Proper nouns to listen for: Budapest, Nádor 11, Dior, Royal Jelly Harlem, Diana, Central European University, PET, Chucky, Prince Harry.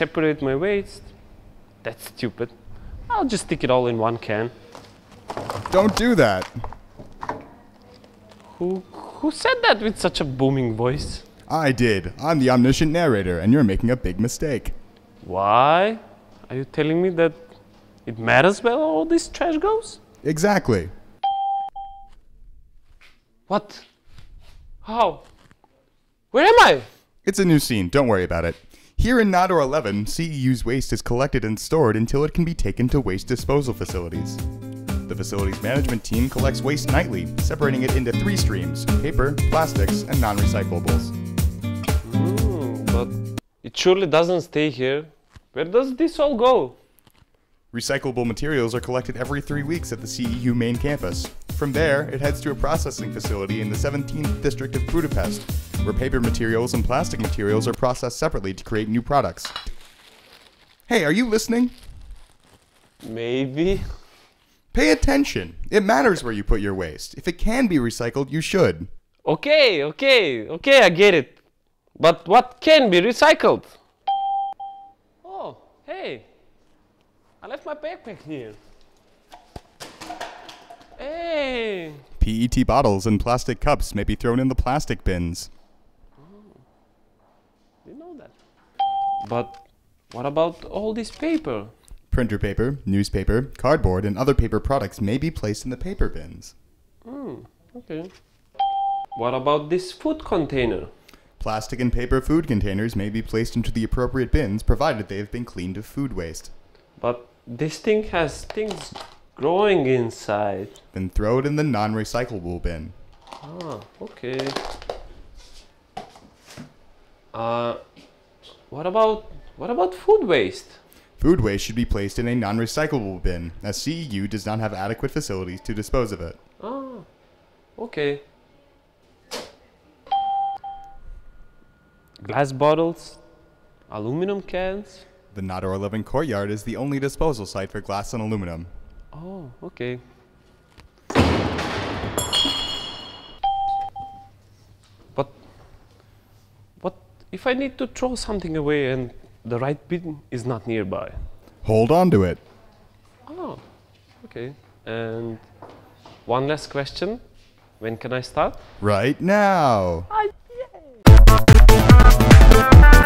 separate my waste. That's stupid. I'll just stick it all in one can. Don't do that. Who said that with such a booming voice? I did. I'm the omniscient narrator, and you're making a big mistake. Why? Are you telling me that it matters where all this trash goes? Exactly. What? How? Where am I? It's a new scene. Don't worry about it. Here in Nádor 11, CEU's waste is collected and stored until it can be taken to waste disposal facilities. The facilities management team collects waste nightly, separating it into 3 streams: paper, plastics, and non-recyclables. But it surely doesn't stay here. Where does this all go? Recyclable materials are collected every 3 weeks at the CEU main campus. From there, it heads to a processing facility in the 17th district of Budapest, where paper materials and plastic materials are processed separately to create new products. Hey, are you listening? Maybe. Pay attention. It matters where you put your waste. If it can be recycled, you should. Okay, I get it. But what can be recycled? Oh, hey. I left my backpack here. Hey! PET bottles and plastic cups may be thrown in the plastic bins. Oh, you know that. But what about all this paper? Printer paper, newspaper, cardboard, and other paper products may be placed in the paper bins. Okay. What about this food container? Plastic and paper food containers may be placed into the appropriate bins, provided they have been cleaned of food waste. But this thing has things growing inside. Then throw it in the non-recyclable bin. Ah, okay. What about food waste? Food waste should be placed in a non-recyclable bin, as CEU does not have adequate facilities to dispose of it. Ah, okay. Glass bottles, aluminum cans. The Nádor 11 courtyard is the only disposal site for glass and aluminum. Oh, okay. But if I need to throw something away and the right bin is not nearby? Hold on to it. Oh, okay. And one last question. When can I start? Right now. Yay!